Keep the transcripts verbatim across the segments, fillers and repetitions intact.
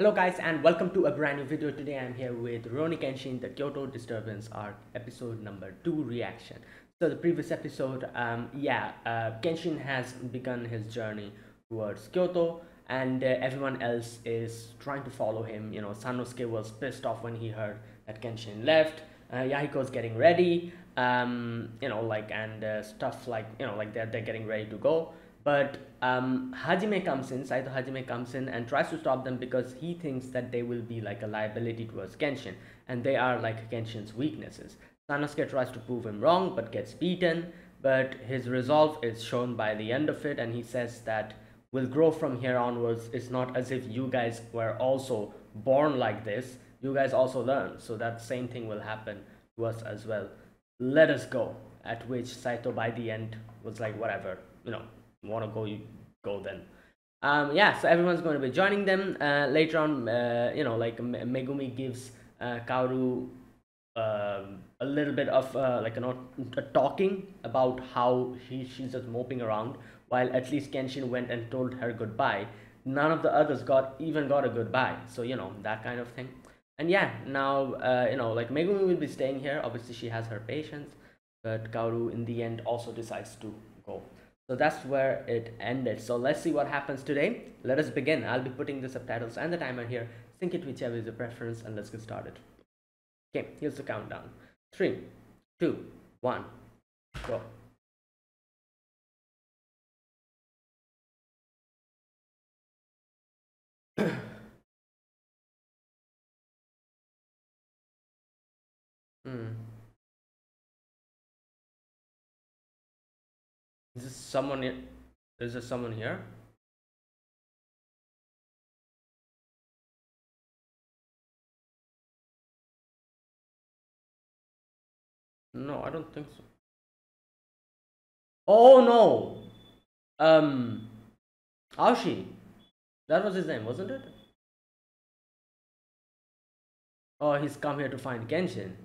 Hello guys and welcome to a brand new video. Today I'm here with Rurouni Kenshin, the Kyoto Disturbance Arc episode number two reaction. So the previous episode, um, yeah, uh, Kenshin has begun his journey towards Kyoto and uh, everyone else is trying to follow him. You know, Sanosuke was pissed off when he heard that Kenshin left. Uh, Yahiko's getting ready, um, you know, like and uh, stuff like, you know, like they're, they're getting ready to go. But um, Hajime comes in, Saito Hajime comes in and tries to stop them because he thinks that they will be like a liability towards Kenshin. And they are like Kenshin's weaknesses. Sanosuke tries to prove him wrong but gets beaten. But his resolve is shown by the end of it, and he says that we'll grow from here onwards. It's not as if you guys were also born like this. You guys also learn. So that same thing will happen to us as well. Let us go. At which Saito by the end was like, whatever, you know. Want to go, you go then. Um yeah, so everyone's going to be joining them uh, later on. Uh, you know, like Megumi gives uh, Kaoru uh, a little bit of uh, like, you know, a talking about how she, she's just moping around, while at least Kenshin went and told her goodbye. None of the others got even got a goodbye, so you know, that kind of thing. And yeah, now uh, you know, like Megumi will be staying here. Obviously she has her patience, but Kaoru in the end also decides to go. So that's where it ended. So let's see what happens today. Let us begin. I'll be putting the subtitles and the timer here. Sync it whichever is your preference, and let's get started. Okay, here's the countdown. Three, two, one, go. Hmm. Is this someone here? Is there someone here? No, I don't think so. Oh no! Um, Aoshi. That was his name, wasn't it? Oh, he's come here to find Kenshin.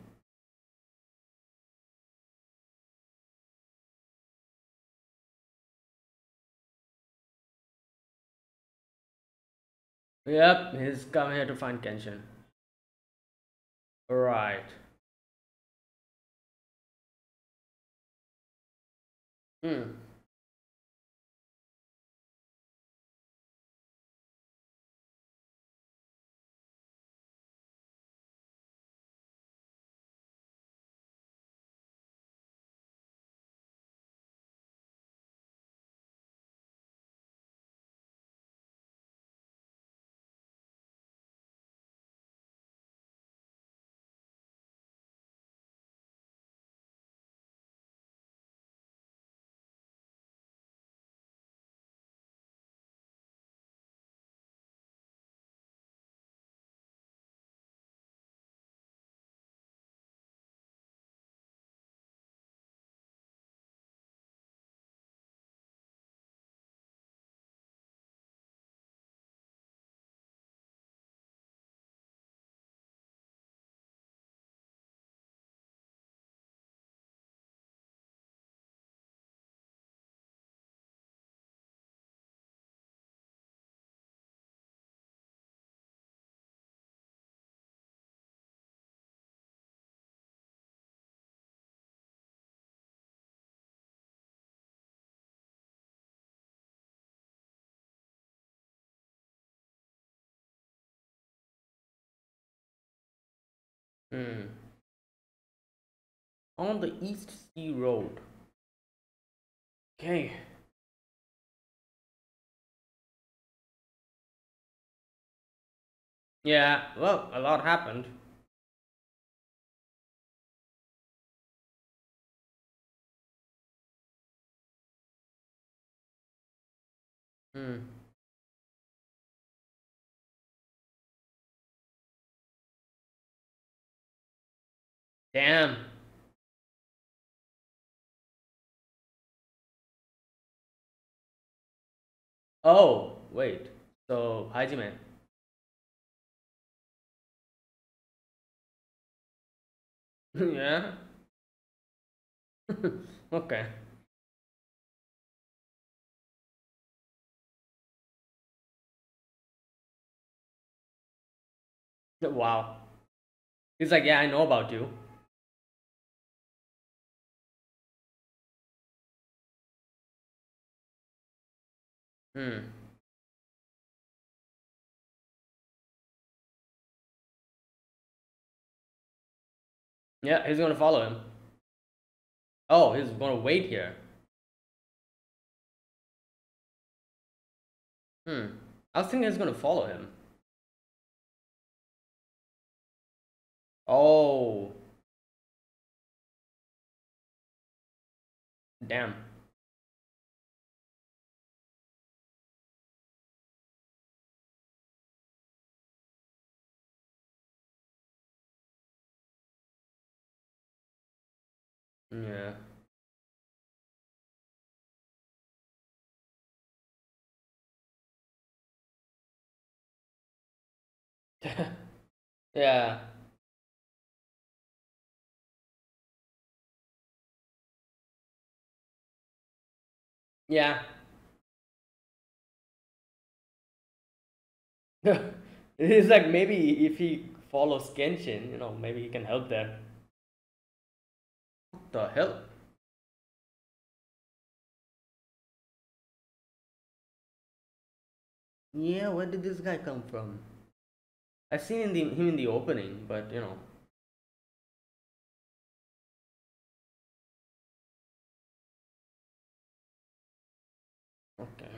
Yep, he's come here to find Kenshin. Right. Hmm. Hmm. On the East Sea Road. Okay. Yeah, well, a lot happened. Hmm. Damn. Oh, wait. So, Hajime. Yeah. Okay. Wow. He's like, yeah, I know about you. Hmm. Yeah, he's gonna follow him. Oh, he's gonna wait here. Hmm. I was thinking he's gonna follow him. Oh. Damn. Yeah. Yeah. Yeah. It's like maybe if he follows Kenshin, you know, maybe he can help there. What the hell? Yeah, where did this guy come from? I've seen in the, him in the opening, but you know. Okay.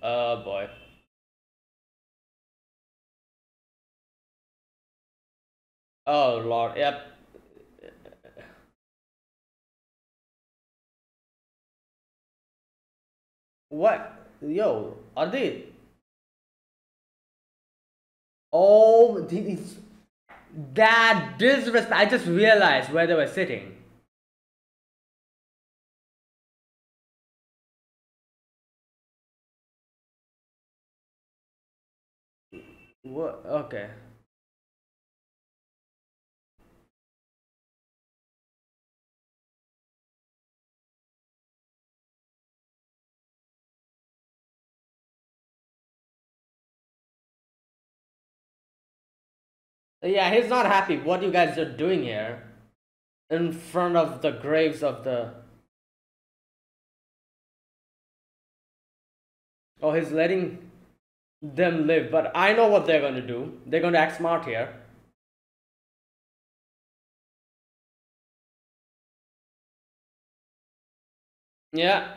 Oh boy. Oh Lord, yep. What? Yo, are they? Oh, these, that disrespect. I just realized where they were sitting. What? Okay. Yeah, he's not happy what you guys are doing here in front of the graves of the... Oh, he's letting them live, but I know what they're going to do. They're going to act smart here. Yeah.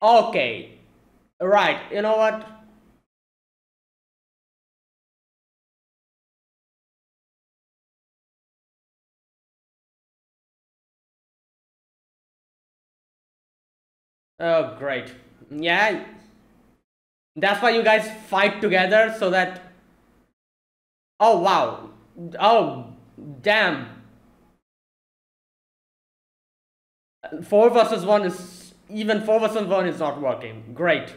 Okay. Right. You know what? Oh, great. Yeah. That's why you guys fight together so that... Oh, wow. Oh, damn. Four versus one is... Even four versus one is not working. Great.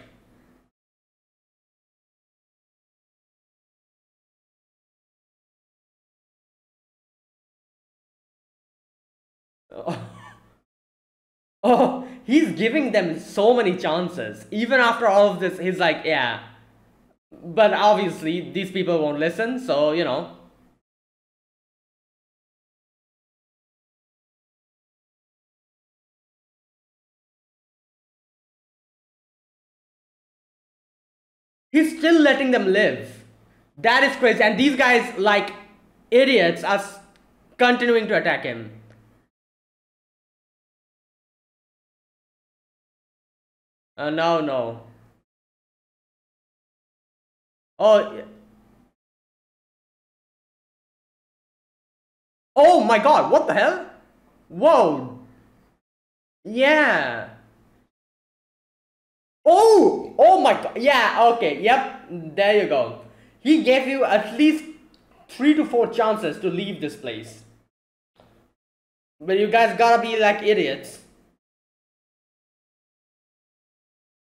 Oh. Oh, he's giving them so many chances. Even after all of this, he's like, yeah. But obviously, these people won't listen, so, you know. He's still letting them live. That is crazy. And these guys, like idiots, are continuing to attack him. Uh, no, no. Oh. Oh my God, what the hell? Whoa. Yeah. Oh, oh my God. Yeah, okay, yep, there you go. He gave you at least three to four chances to leave this place. But you guys gotta be like idiots.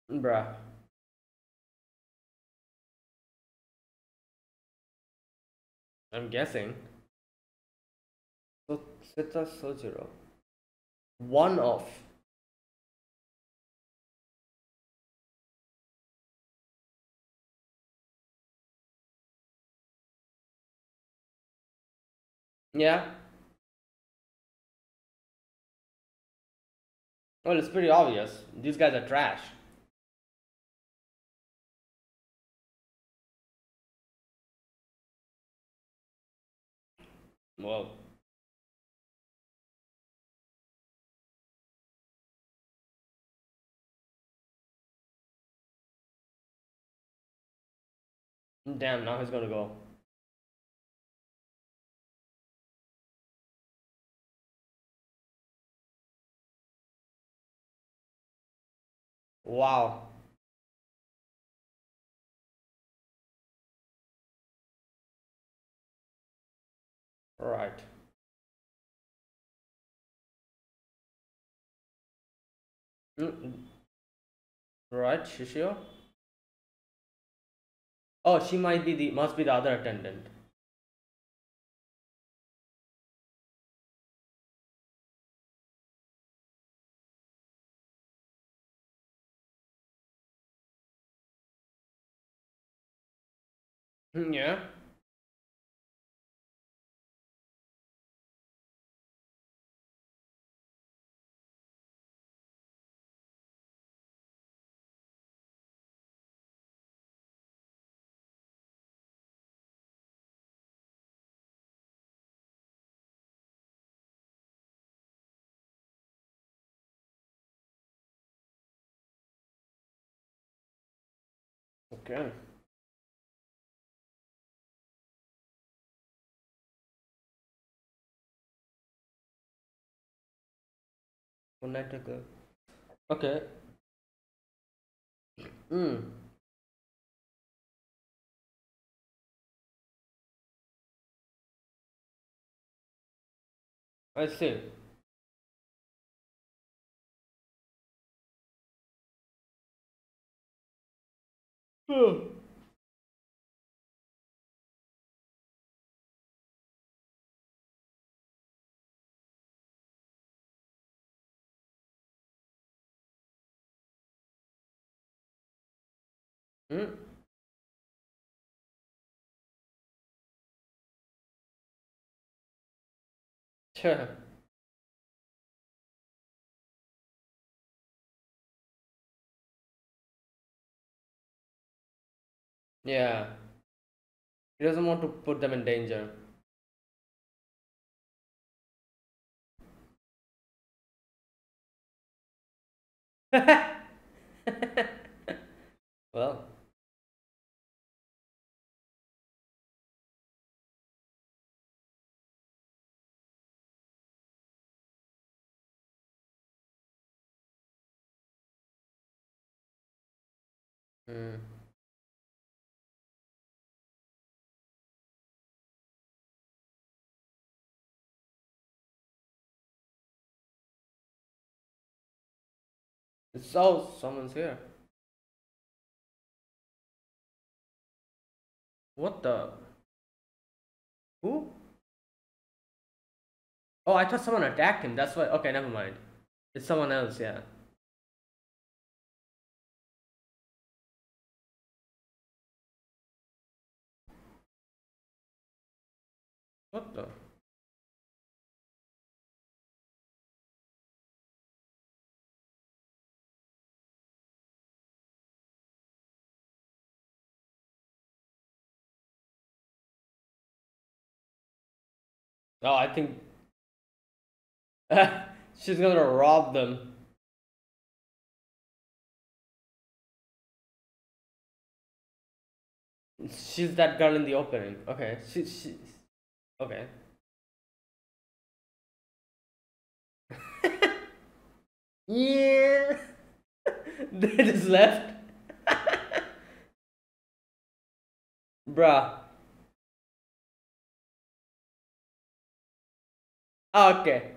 Bruh. I'm guessing. So Seta Sojiro. One off. Yeah. Well, it's pretty obvious. These guys are trash. Whoa. Damn, now he's gonna go. Wow. All right. Mm-mm. Right, Shishio. Oh, she might be the must be the other attendant. Yeah. Okay. Okay. Mm. I see. Hmm. Hmm. Sure. Yeah. He doesn't want to put them in danger. Well. Hmm. It's so someone's here. What the? Who? Oh, I thought someone attacked him. That's why. Okay, never mind. It's someone else. Yeah. What the? No, I think she's gonna rob them. She's that girl in the opening. Okay, she she. Okay. Yeah. They just left. Bruh. Okay.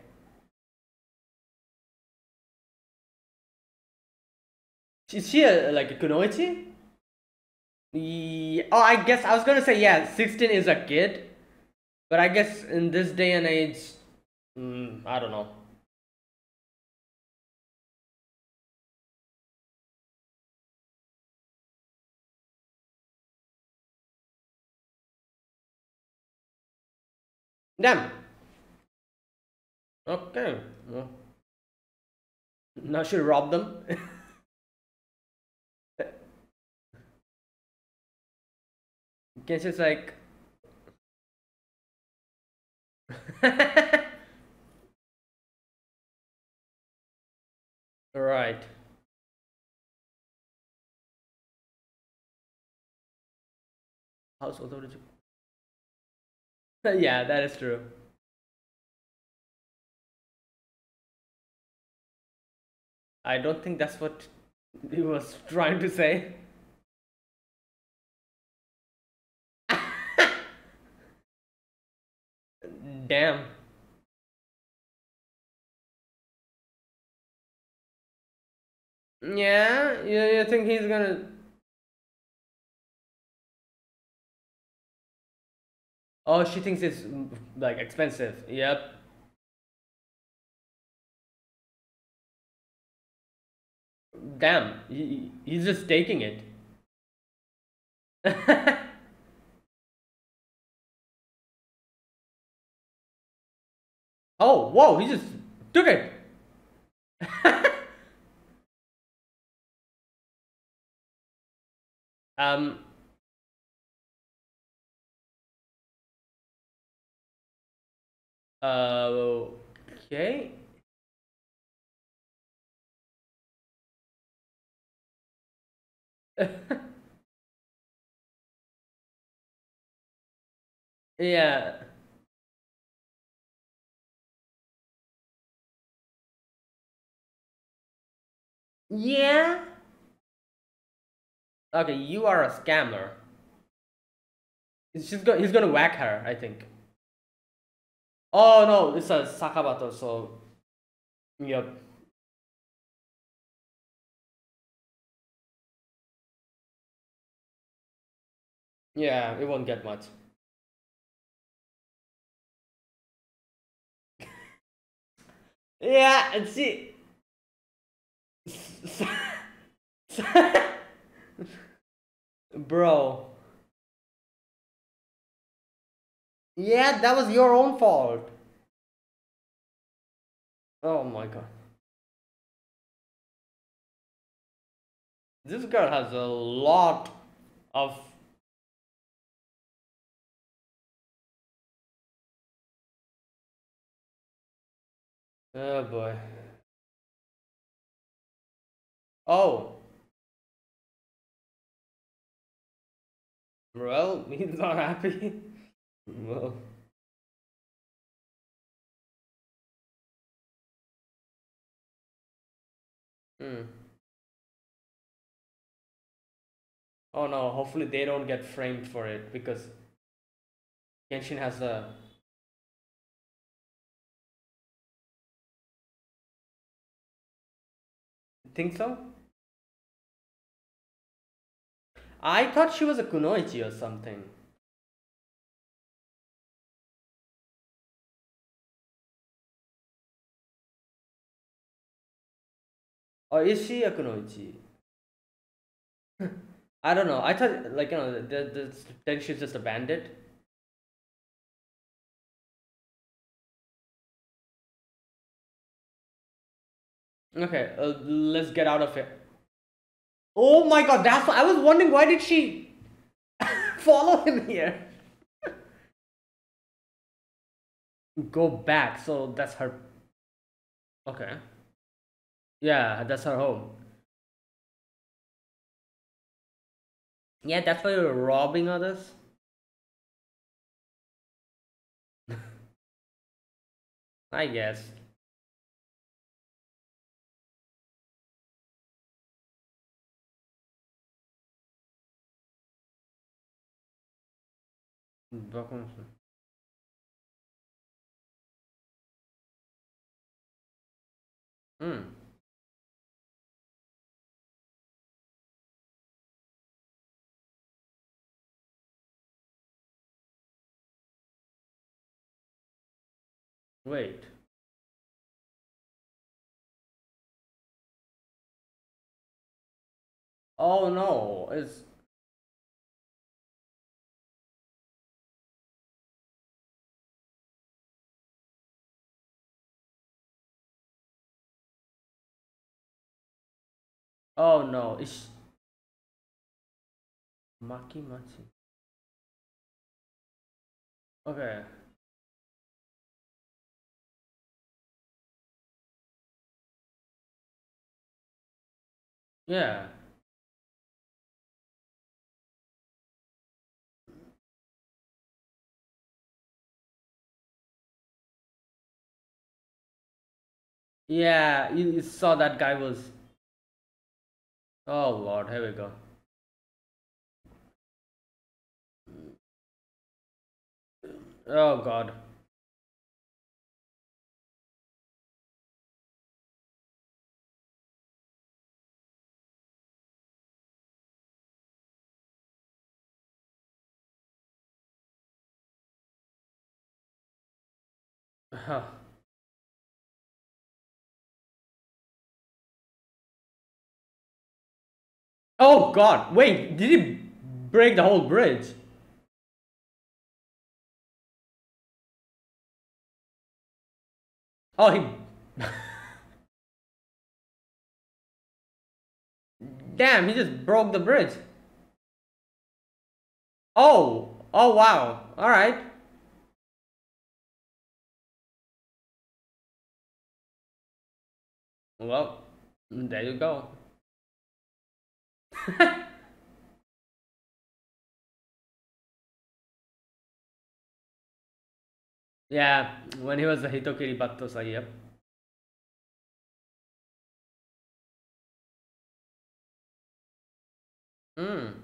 Is she a, like a kunoichi? Yeah. Oh, I guess I was gonna say yeah. sixteen is a kid, but I guess in this day and age, mm, I don't know. Damn. Okay. Well, now she robbed them. Kenshin's like... Right. Household origin. Yeah, that is true. I don't think that's what he was trying to say. Damn. Yeah, you, you think he's gonna... Oh, she thinks it's like expensive. Yep. Damn, he, he's just taking it. Oh, whoa, he just took it. um Uh, okay. Yeah. Yeah. Okay, you are a scammer. She's go- he's gonna whack her, I think. Oh no, it's a sakabato, so yep. Yeah, it won't get much. Yeah, and see. Bro. Yeah, that was your own fault. Oh my god. This girl has a lot of... Oh boy. Oh. Well, he's not happy. Well, hmm. Oh no, hopefully they don't get framed for it because Kenshin has a... Think so? I thought she was a kunoichi or something. Or is she a kunoichi? I don't know. I thought, like, you know, the, the, then she's just a bandit. Okay, uh, let's get out of here. Oh my god, that's what I was wondering. Why did she follow him here? Go back. So that's her. Okay. Yeah, that's her home. Yeah, that's why you're robbing others. I guess. Bakumatsu. Hmm. Wait. Oh no, it's... Oh no, it's Maki Machi. Okay. Yeah. Yeah, you, you saw that guy was. Oh Lord, here we go. Oh God. Huh. Oh God, wait, did he break the whole bridge? Oh, he... Damn, he just broke the bridge. Oh, oh wow, all right. Well, there you go. Yeah, when he was a Hitokiri Battosai, yep. Mm.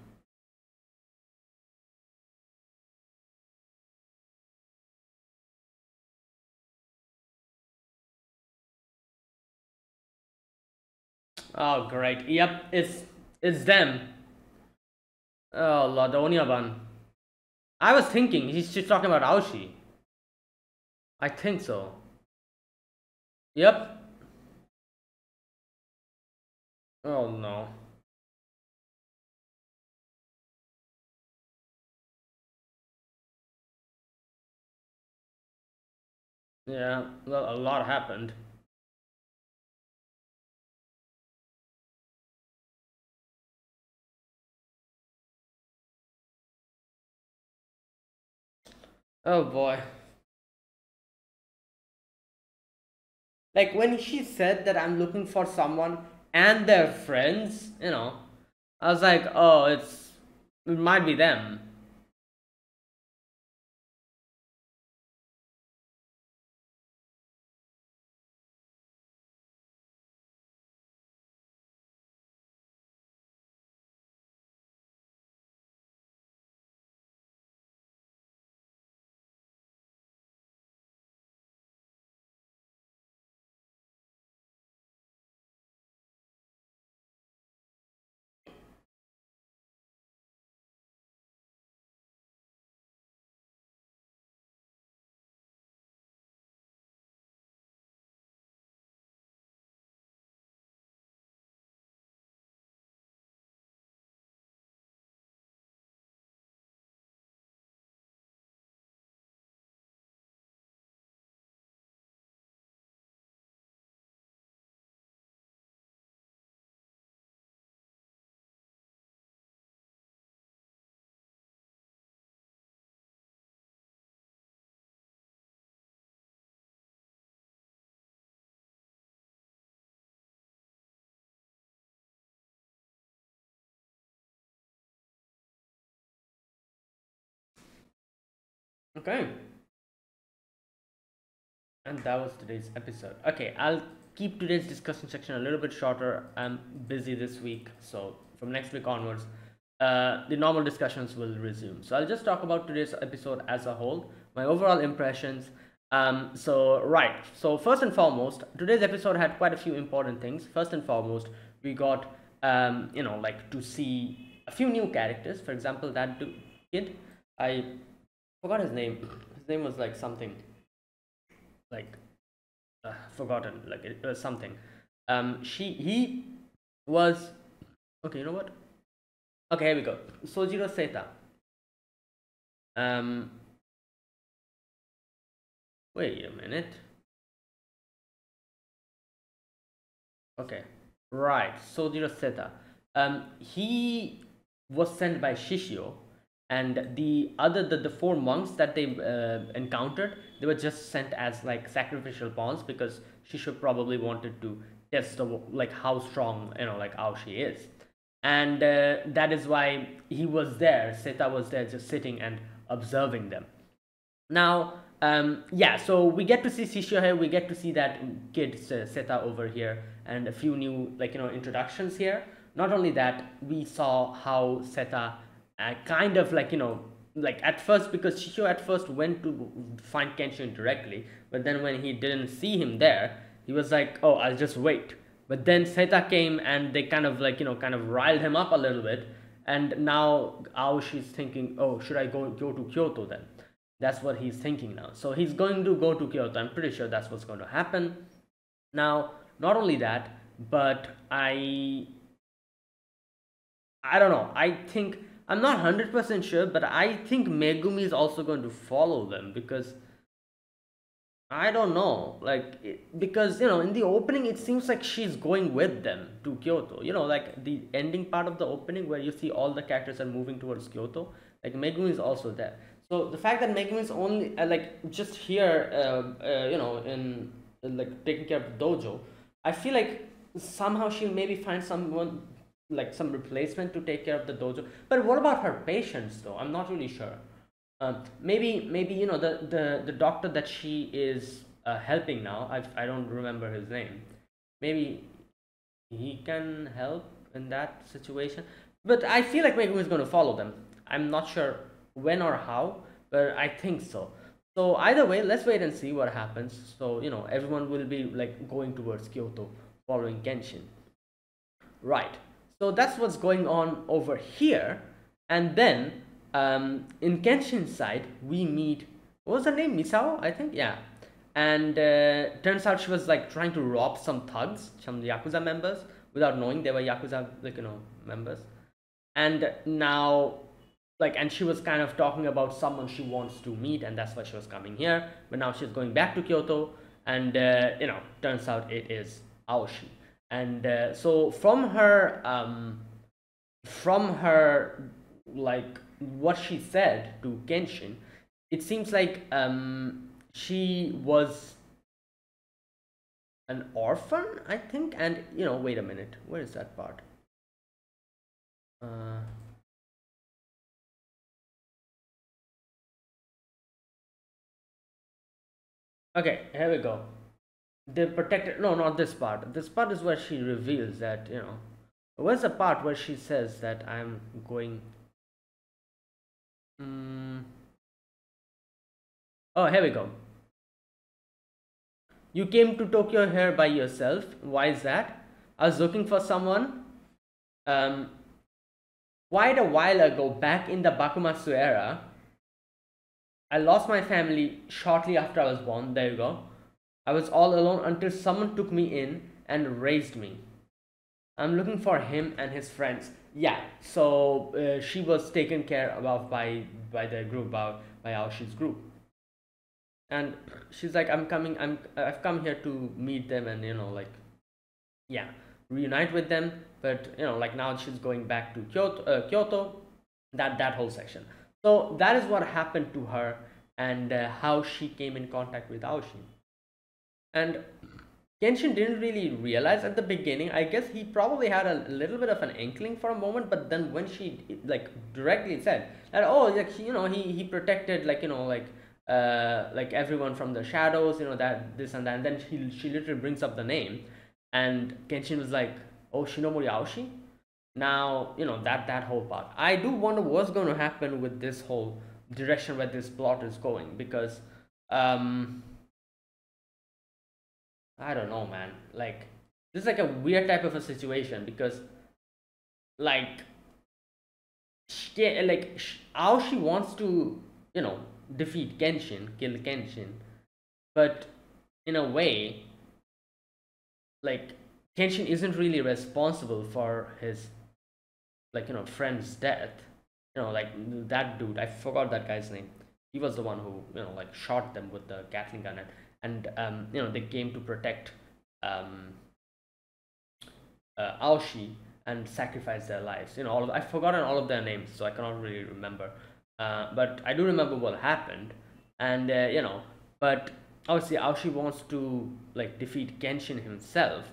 Oh great, yep, it's It's them. Oh Lord, the Oniwaban. I was thinking he's just talking about Aoshi. I think so. Yep. Oh no. Yeah, well, a lot happened. Oh boy. Like when she said that I'm looking for someone and their friends, you know, I was like, oh, it's it might be them. Okay, and that was today's episode. Okay, I'll keep today's discussion section a little bit shorter. I'm busy this week, so from next week onwards, uh, the normal discussions will resume. So I'll just talk about today's episode as a whole, my overall impressions. Um, so right, so first and foremost, today's episode had quite a few important things. First and foremost, we got um, you know, like to see a few new characters. For example, that dude, kid, I. forgot his name. His name was like something like uh, forgotten, like it was something. Um, she he was okay. You know what? Okay, here we go. Sojiro Seta. Um, wait a minute. Okay, Right, Sojiro Seta. Um, he was sent by Shishio, and the other the, the four monks that they uh, encountered, they were just sent as like sacrificial pawns because Shishio probably wanted to test the, like how strong you know like Aoshi is, and uh, that is why he was there. Seta was there, just sitting and observing them. Now, um, yeah, so we get to see Shishio here. We get to see that kid uh, Seta over here, and a few new like you know introductions here. Not only that, we saw how Seta uh, kind of like, you know, like at first, because Shishio at first went to find Kenshin directly, but then when he didn't see him there, he was like, oh, I'll just wait. But then Seta came and they kind of like, you know, kind of riled him up a little bit. And now Aoshi's thinking, oh, should I go, go to Kyoto then? That's what he's thinking now. So he's going to go to Kyoto. I'm pretty sure that's what's going to happen. Now, not only that, but I... I don't know. I think I'm not one hundred percent sure, but I think Megumi is also going to follow them because I don't know. Like, it, because you know, in the opening, it seems like she's going with them to Kyoto. You know, like the ending part of the opening where you see all the characters are moving towards Kyoto. Like Megumi is also there. So the fact that Megumi is only uh, like just here, uh, uh, you know, in uh, like taking care of the dojo, I feel like somehow she'll maybe find someone. Like some replacement to take care of the dojo. But what about her patients though? I'm not really sure. Um, maybe maybe you know the the the doctor that she is uh, helping now, I I don't remember his name. Maybe he can help in that situation. But I feel like Megumi is going to follow them. I'm not sure when or how, but I think so. So either way, let's wait and see what happens. So you know everyone will be like going towards Kyoto, following Kenshin. Right. So that's what's going on over here, and then um, in Kenshin's side we meet, what was her name, Misao I think, yeah, and uh, turns out she was like trying to rob some thugs, some Yakuza members, without knowing they were Yakuza like you know members, and now like and she was kind of talking about someone she wants to meet, and that's why she was coming here, but now she's going back to Kyoto, and uh, you know turns out it is Aoshi. And uh, so from her, um, from her, like what she said to Kenshin, it seems like um, she was an orphan, I think. And, you know, wait a minute, where is that part? Uh, okay, here we go. The protector, no, not this part. This part is where she reveals that, you know, where's the part where she says that I'm going? Mm. Oh, here we go. You came to Tokyo here by yourself. Why is that? I was looking for someone. Um, quite a while ago, back in the Bakumatsu era, I lost my family shortly after I was born. There you go. I was all alone until someone took me in and raised me. I'm looking for him and his friends. Yeah, so uh, she was taken care of by by the group, by, by Aoshi's group. And she's like, I'm coming, I'm, I've come here to meet them and, you know, like, yeah, reunite with them. But, you know, like now she's going back to Kyoto, uh, Kyoto that, that whole section. So that is what happened to her and uh, how she came in contact with Aoshi. And Kenshin didn't really realize at the beginning. I guess he probably had a little bit of an inkling for a moment, but then when she like directly said that, oh, like you know, he he protected like you know like uh like everyone from the shadows, you know that this and that, and then she she literally brings up the name, and Kenshin was like, oh, Shinomori Aoshi. Now you know that that whole part. I do wonder what's going to happen with this whole direction where this plot is going because. Um, I don't know, man. Like, this is like a weird type of a situation because, like, she, like she, how she wants to, you know, defeat Kenshin, kill Kenshin, but in a way, like, Kenshin isn't really responsible for his, like, you know, friend's death. You know, like that dude. I forgot that guy's name. He was the one who, you know, like, shot them with the Gatling gun. And And um, you know they came to protect um, uh, Aoshi and sacrificed their lives. You know, all of, I've forgotten all of their names, so I cannot really remember. Uh, but I do remember what happened, and uh, you know, but obviously Aoshi wants to like defeat Kenshin himself.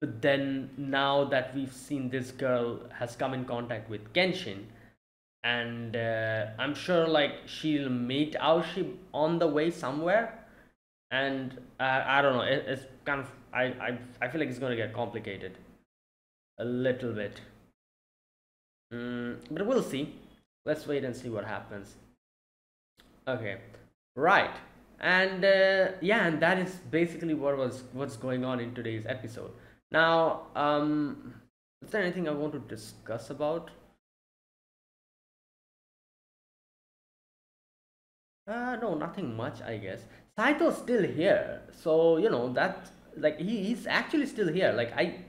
But then now that we've seen this girl has come in contact with Kenshin, and uh, I'm sure like she'll meet Aoshi on the way somewhere, and uh, I don't know, it, it's kind of I, I I feel like it's gonna get complicated a little bit, mm, but we'll see. Let's wait and see what happens. Okay, right, and uh, yeah, and that is basically what was what's going on in today's episode. Now, um, is there anything I want to discuss about? Uh, no, nothing much, I guess. Saito's still here, so you know that like he, he's actually still here. Like I,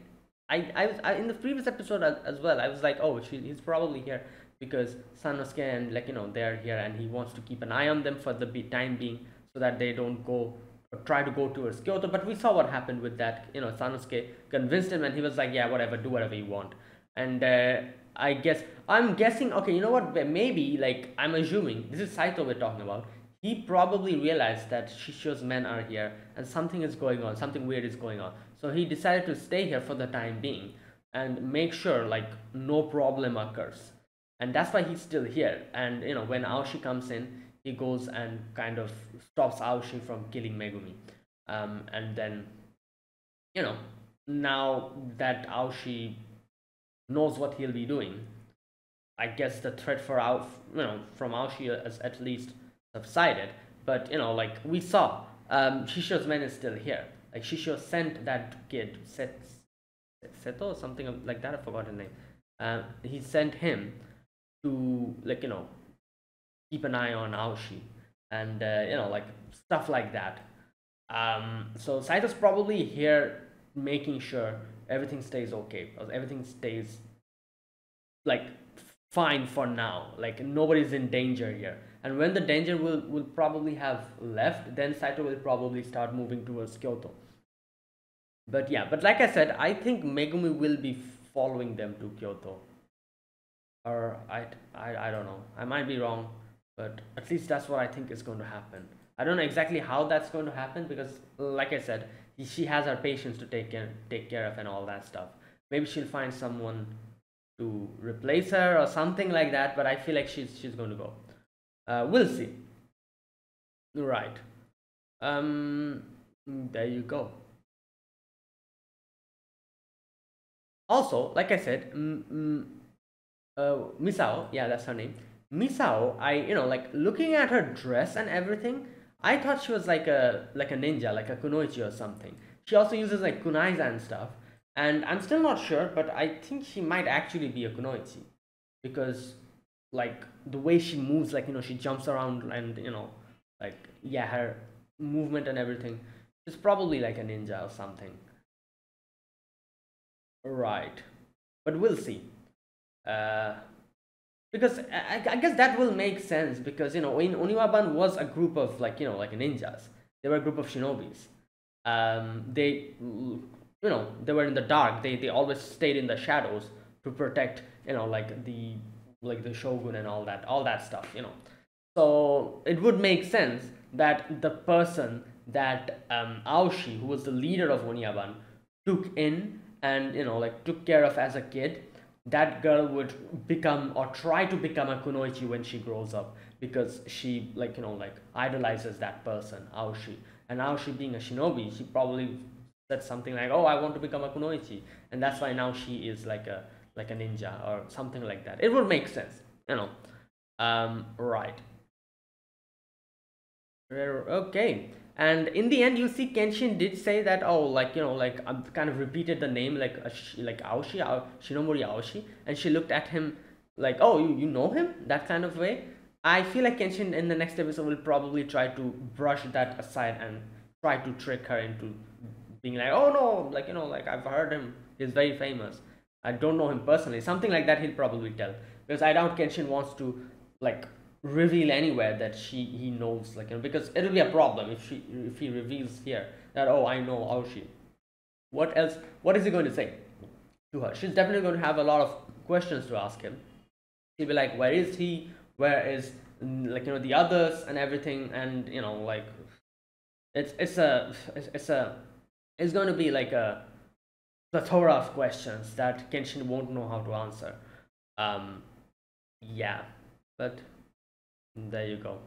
I, I was I, in the previous episode as, as well. I was like, oh, she, he's probably here because Sanosuke and like you know they are here, and he wants to keep an eye on them for the time being, so that they don't go. Try to go towards Kyoto, but we saw what happened with that. You know, Sanosuke convinced him, and he was like, "Yeah, whatever, do whatever you want." And uh, I guess I'm guessing. Okay, you know what? Maybe like I'm assuming this is Saito we're talking about. He probably realized that Shishio's men are here, and something is going on. Something weird is going on. So he decided to stay here for the time being and make sure like no problem occurs. And that's why he's still here. And you know, when Aoshi comes in, he goes and kind of stops Aoshi from killing Megumi, um, and then you know now that Aoshi knows what he'll be doing, I guess the threat for Ao you know from Aoshi has at least subsided. But you know, like we saw, um, Shishio's men is still here. Like Shishio sent that kid Set Seto or something like that. I forgot his name. Um, he sent him to like you know. keep an eye on Aoshi and uh, you know like stuff like that. Um, so Saito's probably here making sure everything stays okay, everything stays like fine for now, like nobody's in danger here. And when the danger will, will probably have left, then Saito will probably start moving towards Kyoto. But yeah, but like I said, I think Megumi will be following them to Kyoto, or I, I, I don't know, I might be wrong. But at least that's what I think is going to happen. I don't know exactly how that's going to happen because, like I said, she has her patients to take care, take care of and all that stuff. Maybe she'll find someone to replace her or something like that. But I feel like she's she's going to go. Uh, we'll see. Right. Um. There you go. Also, like I said, mm, mm, uh, Misao. Yeah, that's her name. Misao, I you know like looking at her dress and everything, I thought she was like a like a ninja, like a kunoichi or something. She also uses like kunais and stuff, and I'm still not sure, but I think she might actually be a kunoichi because like the way she moves, like you know she jumps around and you know like yeah her movement and everything, she's probably like a ninja or something. Right, but we'll see. Uh. Because I, I guess that will make sense because, you know, in Oniwaban was a group of like, you know, like ninjas. They were a group of shinobis. Um, they, you know, they were in the dark. They, they always stayed in the shadows to protect, you know, like the, like the shogun and all that, all that stuff, you know. So it would make sense that the person that um, Aoshi, who was the leader of Oniwaban, took in and, you know, like took care of as a kid, that girl would become or try to become a kunoichi when she grows up because she like you know like idolizes that person Aoshi, and Aoshi being a shinobi, she probably said something like, oh, I want to become a kunoichi, and that's why now she is like a like a ninja or something like that. It would make sense, you know. Um right, okay. And in the end, you see Kenshin did say that, oh, like, you know, like, I kind of repeated the name, like, like Aoshi, Shinomori Aoshi. And she looked at him like, oh, you, you know him? That kind of way. I feel like Kenshin in the next episode will probably try to brush that aside and try to trick her into being like, oh, no, like, you know, like, I've heard him. He's very famous. I don't know him personally. Something like that he'll probably tell. Because I doubt Kenshin wants to, like, reveal anywhere that she he knows, like, you know, because it'll be a problem if she if he reveals here that, oh, I know Aoshi. What else, what is he going to say? to her. She's definitely going to have a lot of questions to ask him. She'll be like, where is he? Where is, like, you know, the others and everything? And, you know, like, it's, it's a, it's, it's a, it's going to be like a plethora of questions that Kenshin won't know how to answer. Um, yeah, but there you go.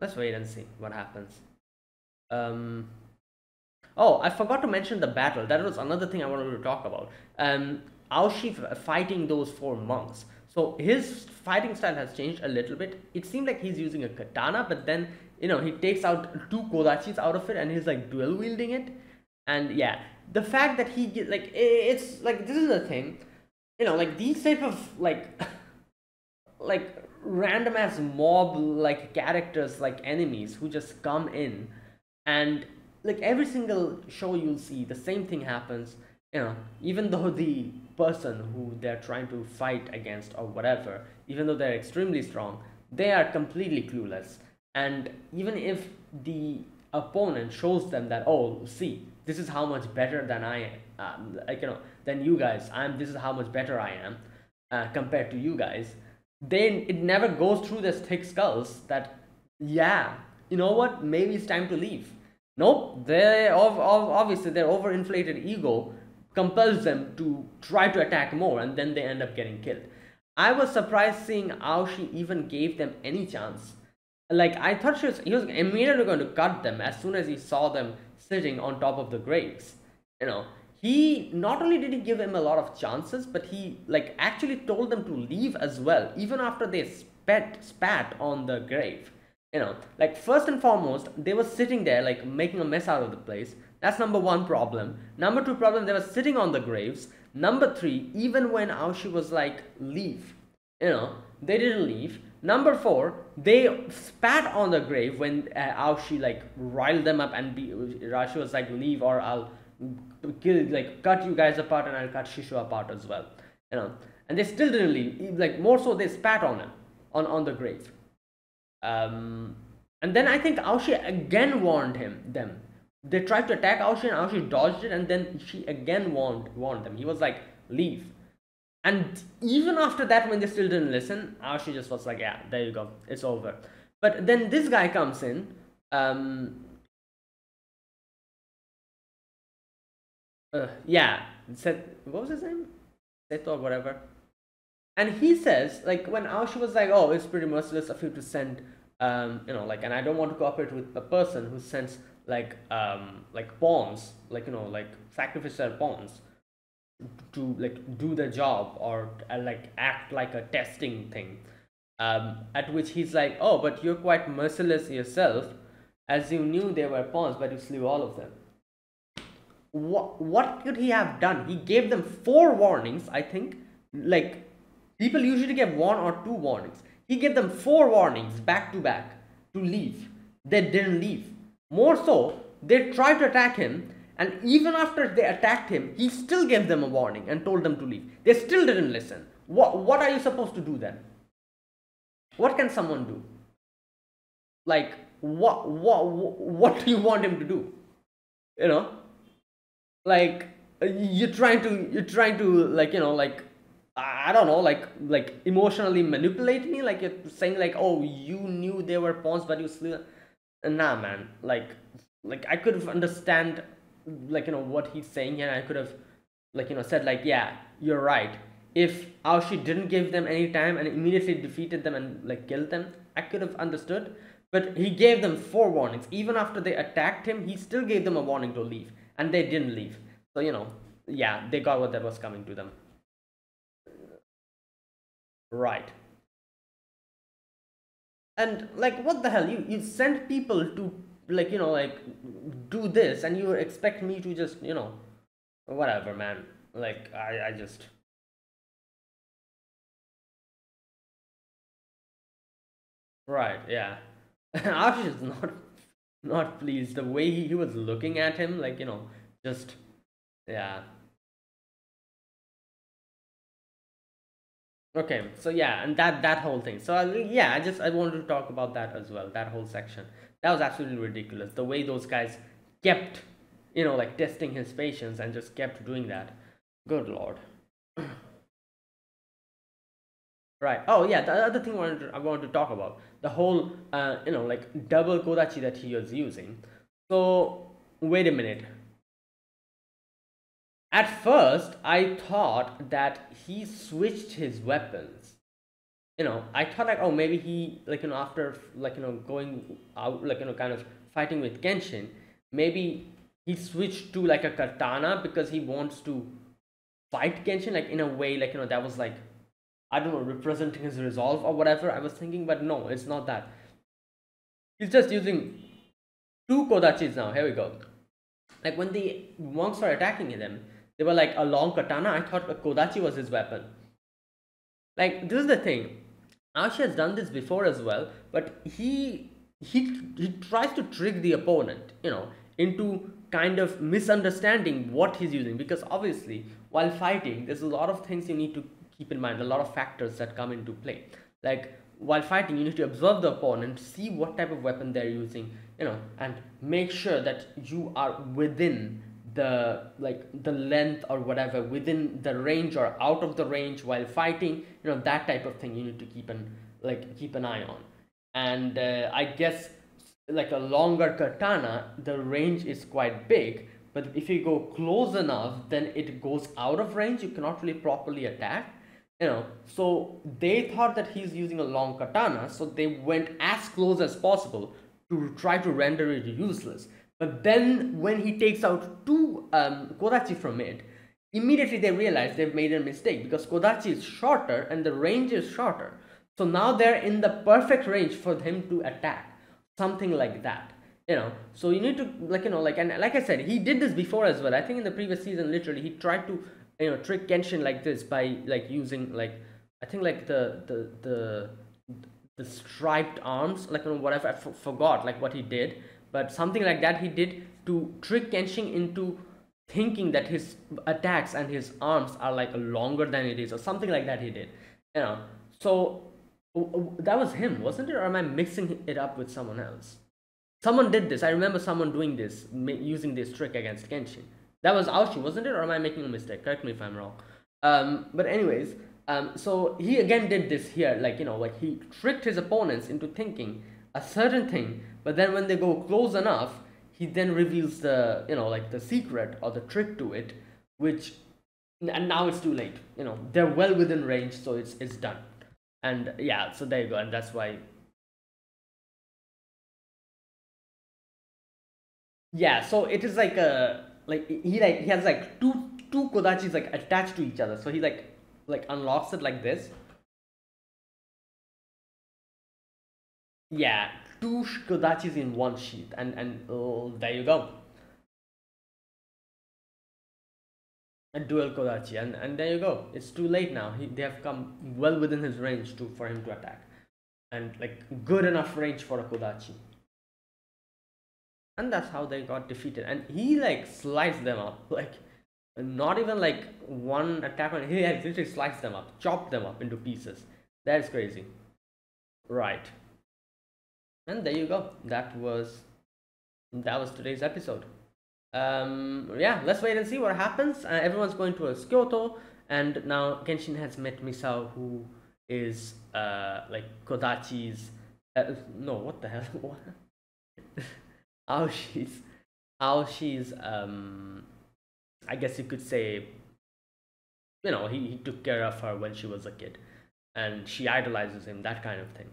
Let's wait and see what happens. Um, oh, I forgot to mention the battle. That was another thing I wanted to talk about. Um, Aoshi fighting those four monks. So his fighting style has changed a little bit. It seemed like he's using a katana, but then, you know, he takes out two kodachis out of it and he's like dual wielding it. And yeah, the fact that he get, like, it's like, this is the thing, you know, like these type of like, like random ass mob like characters, like enemies who just come in, and like every single show you'll see the same thing happens, you know, even though the person who they're trying to fight against or whatever, even though they're extremely strong, they are completely clueless. And even if the opponent shows them that, oh, see, this is how much better than I am, uh, like, you know, than you guys, I'm, this is how much better I am uh, compared to you guys, then it never goes through this thick skulls that, yeah, you know what, maybe it's time to leave. Nope, they ov ov obviously their overinflated ego compels them to try to attack more, and then they end up getting killed. I was surprised seeing Aoshi even gave them any chance. Like, I thought she was, he was immediately going to cut them as soon as he saw them sitting on top of the graves. You know, he, not only did he give him a lot of chances, but he, like, actually told them to leave as well, even after they spat, spat on the grave. You know, like, first and foremost, they were sitting there, like, making a mess out of the place. That's number one problem. Number two problem, they were sitting on the graves. Number three, even when Aoshi was like, leave, you know, they didn't leave. Number four, they spat on the grave when uh, Aoshi like riled them up, and Aoshi was like, leave or I'll kill, like cut you guys apart, and I'll cut Shishio apart as well, you know. And they still didn't leave. Like, more so, they spat on him, on, on the grave. Um, and then I think Aoshi again warned him, them. They tried to attack Aoshi and Aoshi dodged it, and then she again warned, warned them. He was like, leave. And even after that, when they still didn't listen, Aoshi just was like, yeah, there you go, it's over. But then this guy comes in, um, uh, yeah, said, what was his name? Seto or whatever. And he says, like, when Aoshi was like, oh, it's pretty merciless of you to send, um, you know, like, and I don't want to cooperate with a person who sends, like, um, like pawns, like, you know, like, sacrificial pawns, to like do the job or uh, like act like a testing thing, um, at which he's like, oh, but you're quite merciless yourself, as you knew they were pawns, but you slew all of them. What, what could he have done? He gave them four warnings, I think. Like, people usually give one or two warnings. He gave them four warnings back to back to leave. They didn't leave. More so, they tried to attack him, and even after they attacked him, he still gave them a warning and told them to leave. They still didn't listen. What, what are you supposed to do then? What can someone do? Like, what, what, what do you want him to do? You know, like, you're trying to, you're trying to, like, you know, like, I don't know, like, like emotionally manipulate me. Like, you're saying like, oh, you knew they were pawns, but you slew. Nah, man, like, like I could understand, like, you know, what he's saying, and I could have, like, you know, said like, yeah, you're right. If Aoshi didn't give them any time and immediately defeated them and like killed them, I could have understood. But he gave them four warnings. Even after they attacked him, he still gave them a warning to leave, and they didn't leave. So, you know, yeah, they got what that was coming to them. Right. And like, what the hell, you, you sent people to, like, you know, like, do this, and you expect me to just, you know, whatever, man. Like, I, I just. Right, yeah. Aoshi is not, not pleased. The way he, he was looking at him, like, you know, just, yeah. Okay, so yeah, and that, that whole thing. So, I, yeah, I just, I wanted to talk about that as well, that whole section. That was absolutely ridiculous, the way those guys kept you know, like testing his patience, and just kept doing that. Good lord. Right. Oh yeah, the other thing I wanted to, I wanted to talk about, the whole uh, you know, like double kodachi that he was using. So wait a minute. At first, I thought that he switched his weapons. You know, I thought like, oh, maybe he like, you know, after like, you know, going out like, you know, kind of fighting with Kenshin, maybe he switched to like a katana because he wants to fight Kenshin, like in a way, like, you know, that was like, I don't know, representing his resolve or whatever I was thinking, but no, it's not that. He's just using two kodachis now. Here we go. Like when the monks were attacking him, they were like a long katana. I thought a kodachi was his weapon. Like this is the thing. Aoshi has done this before as well, but he he he tries to trick the opponent, you know, into kind of misunderstanding what he's using, because obviously while fighting, there's a lot of things you need to keep in mind, a lot of factors that come into play. Like while fighting, you need to observe the opponent, see what type of weapon they're using, you know, and make sure that you are within the like the length or whatever, within the range or out of the range while fighting, you know, that type of thing you need to keep an like keep an eye on. And uh, I guess like a longer katana, the range is quite big, but if you go close enough, then it goes out of range. You cannot really properly attack, you know. So they thought that he's using a long katana, so they went as close as possible to try to render it useless. But then when he takes out two um, kodachi from it, immediately they realize they've made a mistake, because kodachi is shorter and the range is shorter. So now they're in the perfect range for him to attack, something like that, you know. So you need to like, you know, like, and like I said, he did this before as well. I think in the previous season, literally he tried to, you know, trick Kenshin like this by like using like, I think like the the the the striped arms, like, you know, whatever. I f forgot like what he did, but something like that he did to trick Kenshin into thinking that his attacks and his arms are like longer than it is, or something like that he did, you know. So that was him, wasn't it? Or am I mixing it up with someone else? Someone did this. I remember someone doing this, using this trick against Kenshin. That was Aoshi, wasn't it? Or am I making a mistake? Correct me if I'm wrong. Um, but anyways, um, so he again did this here, like, you know, like he tricked his opponents into thinking a certain thing, but then when they go close enough, he then reveals the, you know, like the secret or the trick to it, which, and now it's too late. You know, they're well within range, so it's it's done. And yeah, so there you go, and that's why. Yeah, so it is like a. Like he like he has like two two kodachis like attached to each other, so he like like unlocks it like this. Yeah, two kodachis in one sheath, and and oh, there you go, a dual kodachi, and and there you go. It's too late now. He they have come well within his range to for him to attack, and like good enough range for a kodachi. And that's how they got defeated. And he like sliced them up, like not even like one attack on, he had literally sliced them up, chopped them up into pieces. That is crazy, right? And there you go. That was that was today's episode. Um, yeah, let's wait and see what happens. Uh, everyone's going to Kyoto, and now Kenshin has met Misao, who is uh like Kodachi's uh, no, what the hell. Aoshi's, Aoshi's, um, I guess you could say, you know, he, he took care of her when she was a kid, and she idolizes him, that kind of thing.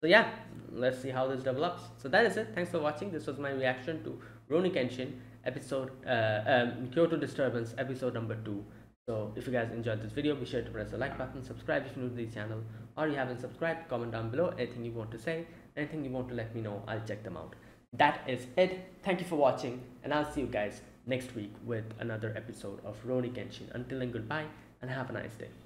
So yeah, let's see how this develops. So that is it. Thanks for watching. This was my reaction to Rurouni Kenshin episode, uh, um, Kyoto Disturbance episode number two. So if you guys enjoyed this video, be sure to press the like button, subscribe if you're new to the channel, or you haven't subscribed, comment down below anything you want to say, anything you want to let me know, I'll check them out. That is it. Thank you for watching, and I'll see you guys next week with another episode of Rurouni Kenshin. Until then, goodbye and have a nice day.